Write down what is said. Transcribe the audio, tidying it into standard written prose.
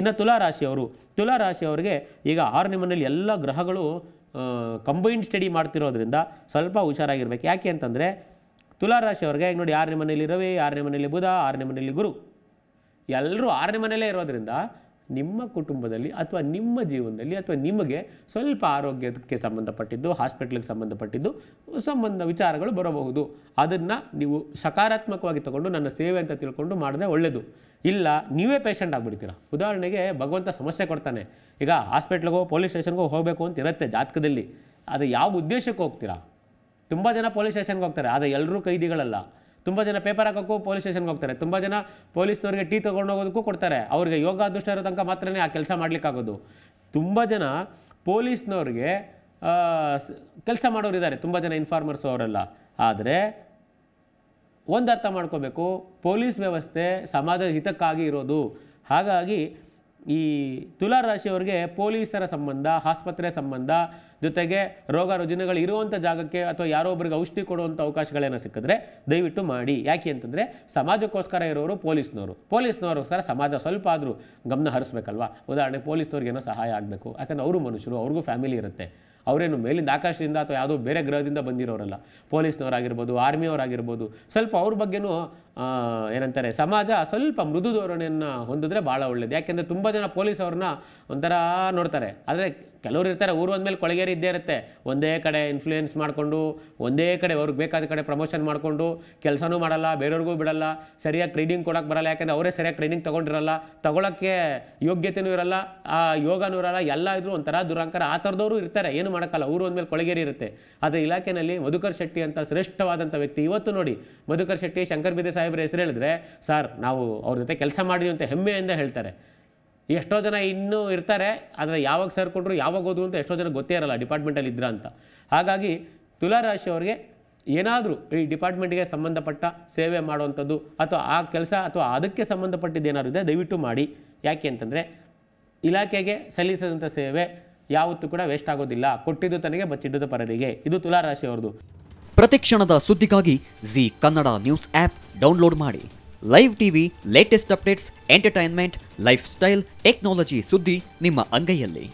ಇನ್ನು ತುಲಾ ರಾಶಿಯವರಿಗೆ ಈಗ 6ನೇ ಮನೆಯಲ್ಲಿ ಎಲ್ಲ ಗ್ರಹಗಳು ಕಂಬೈನ್ಡ್ ಸ್ಟಡಿ ಮಾಡ್ತಿರೋದ್ರಿಂದ ಸ್ವಲ್ಪ ಹುಷಾರಾಗಿರಬೇಕು. ಯಾಕೆ ಅಂತಂದರೆ ತುಲಾ ರಾಶಿಯವರಿಗೆ ಈಗ ನೋಡಿ 6ನೇ ಮನೆಯಲ್ಲಿ ರವಿ, 6ನೇ ಮನೆಯಲ್ಲಿ ಬುಧ, 6ನೇ ಮನೆಯಲ್ಲಿ ಗುರು, ಎಲ್ಲರೂ 6ನೇ ಮನೆಯಲ್ಲೇ ಇರೋದ್ರಿಂದ ನಿಮ್ಮ ಕುಟುಂಬದಲ್ಲಿ ಅಥವಾ ನಿಮ್ಮ ಜೀವನದಲ್ಲಿ ಅಥವಾ ನಿಮಗೆ ಸ್ವಲ್ಪ ಆರೋಗ್ಯಕ್ಕೆ ಸಂಬಂಧಪಟ್ಟಿದ್ದು, ಹಾಸ್ಪಿಟ್ಲಿಗೆ ಸಂಬಂಧಪಟ್ಟಿದ್ದು ವಿಚಾರಗಳು ಬರಬಹುದು. ಅದನ್ನು ನೀವು ಸಕಾರಾತ್ಮಕವಾಗಿ ತಗೊಂಡು ನನ್ನ ಸೇವೆ ಅಂತ ತಿಳ್ಕೊಂಡು ಮಾಡಿದ್ರೆ ಒಳ್ಳೆಯದು. ಇಲ್ಲ ನೀವೇ ಪೇಷಂಟ್ ಆಗಿಬಿಡ್ತೀರ. ಉದಾಹರಣೆಗೆ ಭಗವಂತ ಸಮಸ್ಯೆ ಕೊಡ್ತಾನೆ. ಈಗ ಹಾಸ್ಪಿಟ್ಲಿಗೋ ಪೊಲೀಸ್ ಸ್ಟೇಷನ್ಗೋ ಹೋಗಬೇಕು ಅಂತ ಇರುತ್ತೆ ಜಾತಕದಲ್ಲಿ, ಅದು ಯಾವ ಉದ್ದೇಶಕ್ಕೆ ಹೋಗ್ತೀರಾ? ತುಂಬ ಜನ ಪೊಲೀಸ್ ಸ್ಟೇಷನ್ಗೆ ಹೋಗ್ತಾರೆ, ಆದರೆ ಎಲ್ಲರೂ ಕೈದಿಗಳಲ್ಲ. ತುಂಬ ಜನ ಪೇಪರ್ ಹಾಕೋಕ್ಕೂ ಪೊಲೀಸ್ ಸ್ಟೇಷನ್ಗೆ ಹೋಗ್ತಾರೆ, ತುಂಬ ಜನ ಪೊಲೀಸ್ನವ್ರಿಗೆ ಟೀ ತೊಗೊಂಡೋಗೋದಕ್ಕೂ ಕೊಡ್ತಾರೆ, ಅವ್ರಿಗೆ ಯೋಗ ಅದೃಷ್ಟ ಇರೋ ತನಕ ಮಾತ್ರನೇ ಆ ಕೆಲಸ ಮಾಡಲಿಕ್ಕಾಗೋದು. ತುಂಬ ಜನ ಪೊಲೀಸ್ನವ್ರಿಗೆ ಕೆಲಸ ಮಾಡೋರಿದ್ದಾರೆ, ತುಂಬ ಜನ ಇನ್ಫಾರ್ಮರ್ಸು ಅವರೆಲ್ಲ. ಆದರೆ ಒಂದು ಅರ್ಥ ಮಾಡ್ಕೋಬೇಕು, ಪೊಲೀಸ್ ವ್ಯವಸ್ಥೆ ಸಮಾಜದ ಹಿತಕ್ಕಾಗಿ ಇರೋದು. ಹಾಗಾಗಿ ಈ ತುಲಾ ರಾಶಿಯವರಿಗೆ ಪೊಲೀಸರ ಸಂಬಂಧ, ಆಸ್ಪತ್ರೆ ಸಂಬಂಧ, ಜೊತೆಗೆ ರೋಗ ರುಜಿನಗಳು ಇರುವಂಥ ಜಾಗಕ್ಕೆ ಅಥವಾ ಯಾರೋ ಒಬ್ಬರಿಗೆ ಔಷಧಿ ಕೊಡುವಂಥ ಅವಕಾಶಗಳೇನೋ ಸಿಕ್ಕಿದ್ರೆ ದಯವಿಟ್ಟು ಮಾಡಿ. ಯಾಕೆ ಅಂತಂದರೆ ಸಮಾಜಕ್ಕೋಸ್ಕರ ಇರೋರು ಪೊಲೀಸ್ನವರಿಗೋಸ್ಕರ ಸಮಾಜ ಸ್ವಲ್ಪ ಆದರೂ ಗಮನ ಹರಿಸ್ಬೇಕಲ್ವಾ. ಉದಾಹರಣೆಗೆ ಪೊಲೀಸ್ನವ್ರಿಗೇನೋ ಸಹಾಯ ಆಗಬೇಕು, ಯಾಕಂದರೆ ಅವರು ಮನುಷ್ಯರು, ಅವ್ರಿಗೂ ಫ್ಯಾಮಿಲಿ ಇರುತ್ತೆ. ಅವರೇನು ಮೇಲಿಂದ ಆಕಾಶದಿಂದ ಅಥವಾ ಯಾವುದೋ ಬೇರೆ ಗ್ರಹದಿಂದ ಬಂದಿರೋರಲ್ಲ. ಪೊಲೀಸ್ನವರಾಗಿರ್ಬೋದು, ಆರ್ಮಿಯವರಾಗಿರ್ಬೋದು, ಸ್ವಲ್ಪ ಅವ್ರ ಬಗ್ಗೆನೂ ಏನಂತಾರೆ ಸಮಾಜ ಸ್ವಲ್ಪ ಮೃದು ಧೋರಣೆಯನ್ನು ಹೊಂದಿದ್ರೆ ಭಾಳ ಒಳ್ಳೆಯದು. ಯಾಕೆಂದರೆ ತುಂಬ ಜನ ಪೊಲೀಸ್ ಅವ್ರನ್ನ ಒಂಥರ ನೋಡ್ತಾರೆ. ಆದರೆ ಕೆಲವರು ಇರ್ತಾರೆ, ಊರು ಅಂದಮೇಲೆ ಕೊಳಗೇರಿ ಇದ್ದೇ ಇರುತ್ತೆ, ಒಂದೇ ಕಡೆ ಇನ್ಫ್ಲೂಯೆನ್ಸ್ ಮಾಡಿಕೊಂಡು ಒಂದೇ ಕಡೆ ಅವ್ರಿಗೆ ಬೇಕಾದ ಕಡೆ ಪ್ರಮೋಷನ್ ಮಾಡಿಕೊಂಡು ಕೆಲಸನೂ ಮಾಡಲ್ಲ, ಬೇರೆಯವ್ರಿಗೂ ಬಿಡಲ್ಲ, ಸರಿಯಾಗಿ ಟ್ರೈನಿಂಗ್ ಕೊಡೋಕ್ಕೆ ಬರಲ್ಲ. ಯಾಕೆಂದರೆ ಅವರೇ ಸರಿಯಾಗಿ ಟ್ರೈನಿಂಗ್ ತೊಗೊಂಡಿರಲ್ಲ, ತೊಗೊಳಕ್ಕೆ ಯೋಗ್ಯತೆಯೂ ಇರಲ್ಲ, ಆ ಯೋಗನೂ ಇರಲ್ಲ, ಎಲ್ಲ ಇದ್ರೂ ಒಂಥರ ದುರಂಕಾರ ಆ ಥರದವರು ಇರ್ತಾರೆ. ಏನು ಮಾಡೋಕ್ಕಲ್ಲ, ಊರು ಅಂದಮೇಲೆ ಕೊಳಗೇರಿ ಇರುತ್ತೆ. ಆದರೆ ಇಲಾಖೆಯಲ್ಲಿ ಮಧುಕರ್ ಶೆಟ್ಟಿ ಅಂತ ಶ್ರೇಷ್ಠವಾದಂಥ ವ್ಯಕ್ತಿ, ಇವತ್ತು ನೋಡಿ ಮಧುಕರ್ ಶೆಟ್ಟಿ ಶಂಕರ್ ಬಿದ್ದೆ ಸಾಹೇಬ್ರ ಹೆಸರು ಹೇಳಿದ್ರೆ ಸರ್ ನಾವು ಅವ್ರ ಜೊತೆ ಕೆಲಸ ಮಾಡಿದ್ವಿ ಅಂತ ಹೆಮ್ಮೆಯಿಂದ ಹೇಳ್ತಾರೆ. ಎಷ್ಟೋ ಜನ ಇನ್ನೂ ಇರ್ತಾರೆ, ಆದರೆ ಯಾವಾಗ ಸೇರಿಕೊಂಡ್ರು ಯಾವಾಗ ಹೋದ್ರು ಅಂತ ಎಷ್ಟೋ ಜನ ಗೊತ್ತೇ ಇರಲ್ಲ ಡಿಪಾರ್ಟ್ಮೆಂಟಲ್ಲಿ ಇದ್ರ ಅಂತ. ಹಾಗಾಗಿ ತುಲಾ ರಾಶಿಯವರಿಗೆ ಏನಾದರೂ ಈ ಡಿಪಾರ್ಟ್ಮೆಂಟ್ಗೆ ಸಂಬಂಧಪಟ್ಟ ಸೇವೆ ಮಾಡುವಂಥದ್ದು ಅಥವಾ ಆ ಕೆಲಸ ಅಥವಾ ಅದಕ್ಕೆ ಸಂಬಂಧಪಟ್ಟಿದ್ದು ಏನಾದರೂ ಇದೆ ದಯವಿಟ್ಟು ಮಾಡಿ. ಯಾಕೆ ಅಂತಂದರೆ ಇಲಾಖೆಗೆ ಸಲ್ಲಿಸಿದಂಥ ಸೇವೆ ಯಾವತ್ತೂ ಕೂಡ ವೇಸ್ಟ್ ಆಗೋದಿಲ್ಲ, ಕೊಟ್ಟಿದ್ದು ತನಗೆ ಬಚ್ಚಿಡುವುದು ಪರರಿಗೆ. ಇದು ತುಲಾ ರಾಶಿಯವರದು. ಪ್ರತಿಕ್ಷಣದ ಸುದ್ದಿಗಾಗಿ G Kannada news app download ಮಾಡಿ. Live TV, latest updates, entertainment, lifestyle, technology ಸುದ್ದಿ ನಿಮ್ಮ ಅಂಗೈಯಲ್ಲಿ.